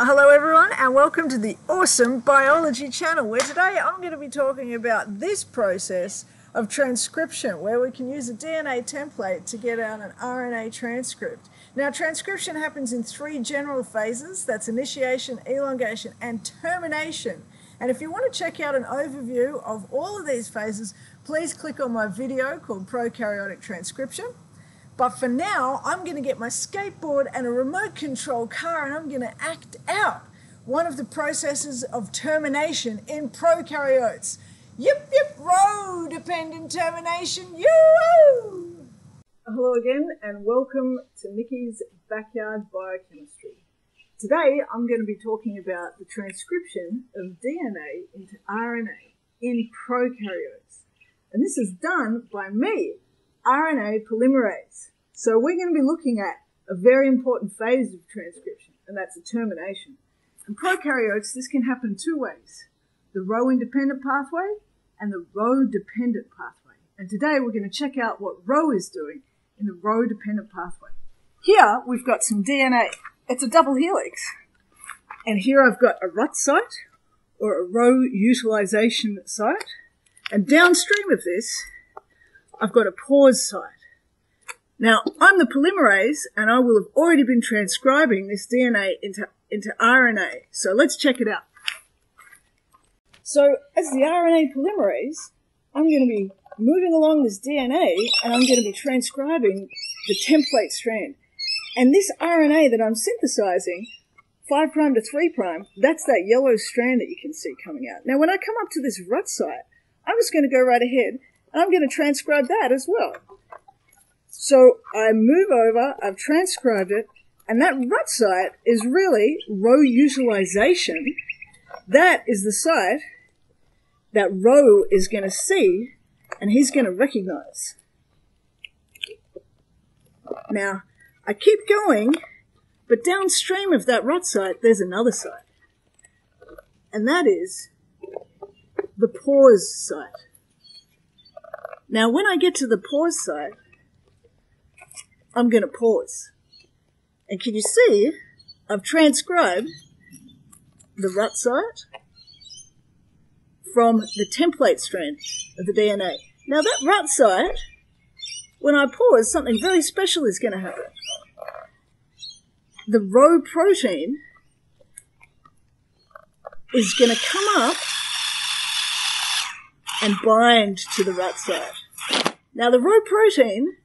Hello everyone and welcome to the Awesome Biology Channel, where today I'm going to be talking about this process of transcription, where we can use a DNA template to get out an RNA transcript. Now, transcription happens in three general phases. That's initiation, elongation and termination. And if you want to check out an overview of all of these phases, please click on my video called Prokaryotic Transcription. But for now, I'm going to get my skateboard and a remote control car and I'm going to act out one of the processes of termination in prokaryotes. Yip, yip, rho-dependent termination, yoo-hoo! Hello again and welcome to Nikki's Backyard Biochemistry. Today, I'm going to be talking about the transcription of DNA into RNA in prokaryotes. And this is done by me, RNA polymerase. So we're going to be looking at a very important phase of transcription, and that's a termination. In prokaryotes, this can happen two ways, the rho-independent pathway and the rho-dependent pathway. And today we're going to check out what rho is doing in the rho-dependent pathway. Here we've got some DNA. It's a double helix. And here I've got a RUT site, or a Rho Utilization site. And downstream of this, I've got a PAUSE site. Now, I'm the polymerase, and I will have already been transcribing this DNA into RNA. So let's check it out. So as the RNA polymerase, I'm going to be moving along this DNA, and I'm going to be transcribing the template strand. And this RNA that I'm synthesizing, 5' to 3', that's that yellow strand that you can see coming out. Now, when I come up to this RUT site, I'm just going to go right ahead and I'm going to transcribe that as well. So I move over, I've transcribed it, and that RUT site is really Rho Utilization. That is the site that Rho is going to see and he's going to recognize. Now, I keep going, but downstream of that RUT site, there's another site. And that is the PAUSE site. Now, when I get to the pause site, I'm going to pause. And can you see, I've transcribed the RUT site from the template strand of the DNA. Now, that RUT site, when I pause, something very special is going to happen. The Rho protein is going to come up and bind to the RUT site. Now, the Rho protein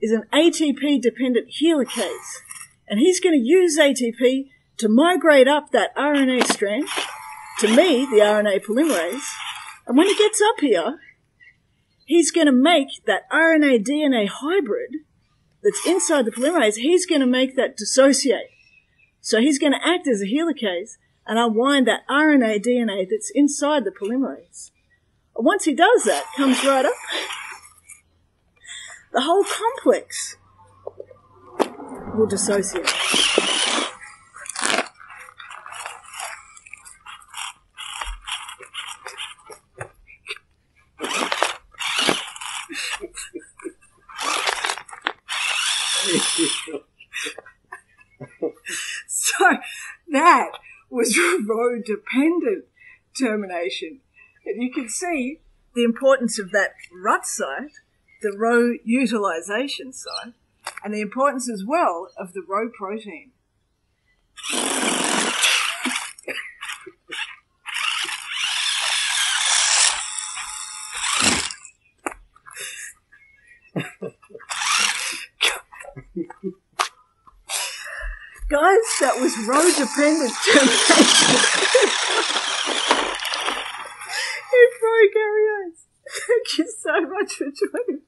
is an ATP-dependent helicase, and he's going to use ATP to migrate up that RNA strand to me, the RNA polymerase, and when he gets up here, he's going to make that RNA-DNA hybrid that's inside the polymerase, he's going to make that dissociate. So he's going to act as a helicase, and unwind that RNA-DNA that's inside the polymerase. Once he does that, comes right up, the whole complex will dissociate. So that was rho-dependent termination. And you can see the importance of that RUT site, the Rho Utilization site, and the importance as well of the Rho protein. Guys, that was rho-dependent termination. Prokaryotes. Thank you so much for joining me.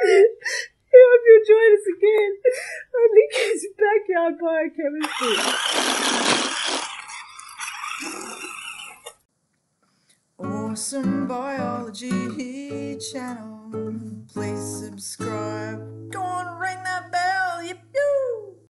I hope you'll join us again on Nikki's Backyard Biochemistry. Awesome Biology Channel. Please subscribe. Go on.